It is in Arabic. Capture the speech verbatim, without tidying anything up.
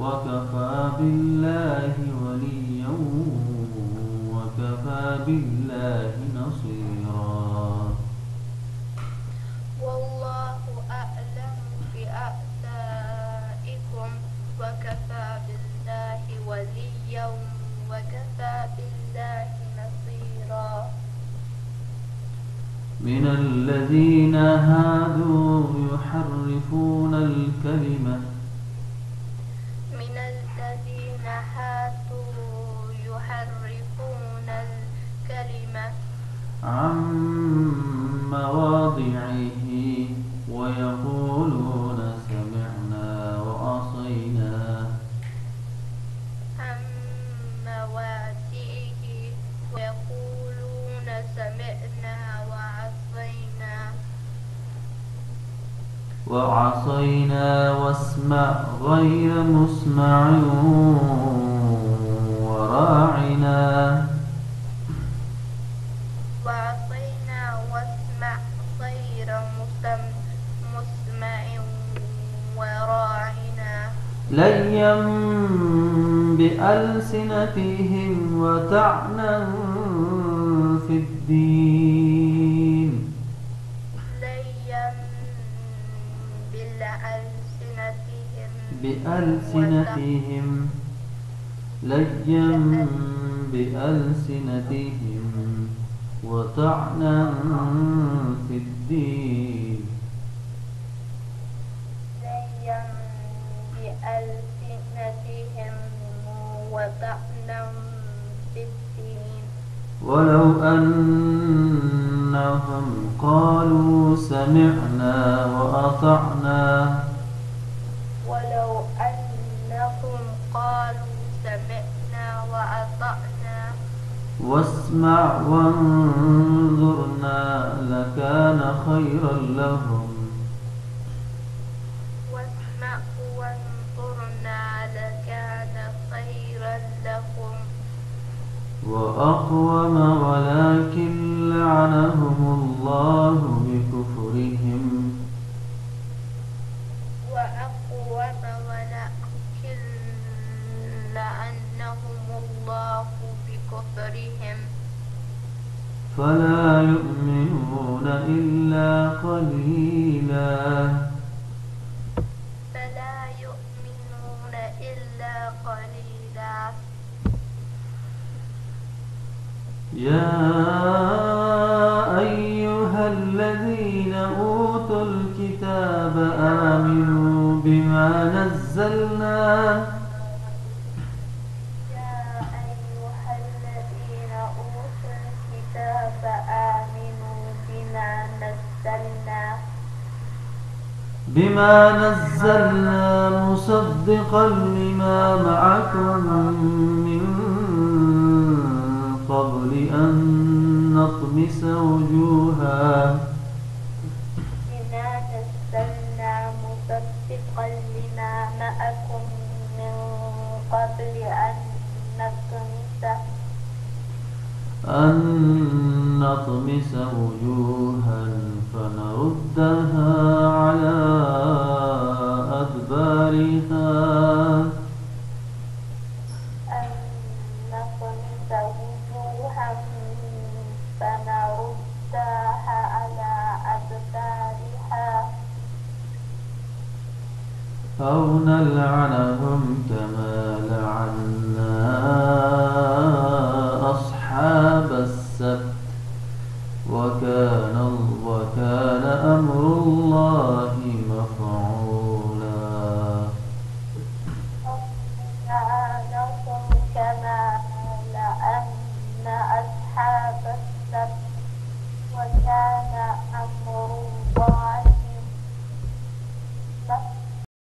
وكفى بالله وليا وكفى بالله نصيرا. والله أعلم بأعدائكم وكفى بالله وليا وكفى بالله نصيرا. من الذين هادوا يحرفون الكلمة من الذين هادوا يحرفون الكلمة عن مواضعه ويقولون سمعنا وعصينا عن مواضعه ويقولون سمعنا وعصينا واسمع غير مسمع وراعنا وعصينا واسمع غير مسمع وراعنا ليا بألسنتهم وطعنا في الدين بألسنتهم ليا بألسنتهم وطعنا في الدين ليا بألسنتهم وطعنا في الدين. ولو أنهم قالوا سمعنا وأطعنا ولو أنهم قالوا سمعنا وأطعنا واسمع وانظرنا لكان خيرا لهم واسمع وانظرنا لكان خيرا لهم وأقوم ولكن لعنهم الله بكفرهم وأقوم ولكن لعنهم الله بكفرهم فلا يؤمنون إلا قليلا فلا يؤمنون إلا قليلا. يَا أَيُّهَا الَّذِينَ أُوتُوا الْكِتَابَ آمِنُوا بِمَا نَزَّلْنَا يَا أَيُّهَا الَّذِينَ أُوتُوا الْكِتَابَ آمِنُوا بِمَا نَزَّلْنَا بِمَا نَزَّلْنَا مُصَدِّقًا لِمَا مَعَكُمْ مِنْ قبل أن نطمس وجوها بما نزلنا مصدقا لما معكم من قبل أن نطمس أن نطمس وجوها فنردها على أدبارها أو نلعنهم كما لعنا أصحاب السبت وكان وكان أمر الله